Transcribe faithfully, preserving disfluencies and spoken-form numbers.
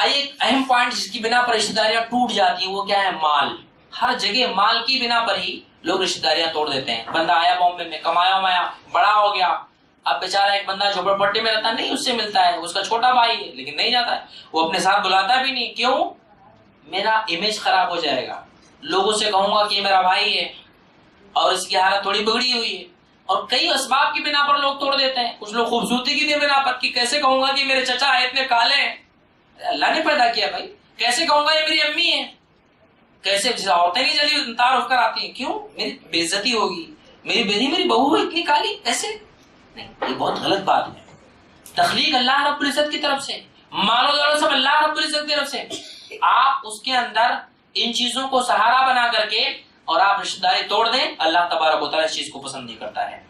आइए अहम पॉइंट जिसकी बिना पर रिश्तेदारियां टूट जाती है वो क्या है? माल। हर जगह माल की बिना पर ही लोग रिश्तेदारियां तोड़ देते हैं। बंदा आया बॉम्बे में, कमाया उमाया, बड़ा हो गया। अब बेचारा एक बंदा झोपड़पट्टी में रहता है, नहीं उससे मिलता है, उसका छोटा भाई है, लेकिन नहीं जाता है, वो अपने साथ बुलाता भी नहीं। क्यों? मेरा इमेज खराब हो जाएगा, लोगों से कहूंगा कि मेरा भाई है और इसकी हालत थोड़ी बिगड़ी हुई है। और कई असबाब की बिना पर लोग तोड़ देते हैं। कुछ लोग खूबसूरती की बिना पर कि कैसे कहूंगा कि मेरे चचा है, इतने काले हैं, अल्लाह ने पैदा किया भाई, कैसे कहूंगा ये मेरी अम्मी है, कैसे? औरतें नहीं जल्दी तारुफ कराती है, क्यों? मेरी बेइज्जती होगी, मेरी बेटी मेरी बहू है इतनी काली, कैसे? नहीं, ये बहुत गलत बात है। तखलीक अल्लाह रब्बुल इज्जत की तरफ से, मानो दौलत सब अल्लाह रब्बुल इज्जत की तरफ से, आप उसके अंदर इन चीजों को सहारा बना करके और आप रिश्तेदारी तोड़ दें, अल्लाह तबारक व तआला इस चीज को पसंद नहीं करता है।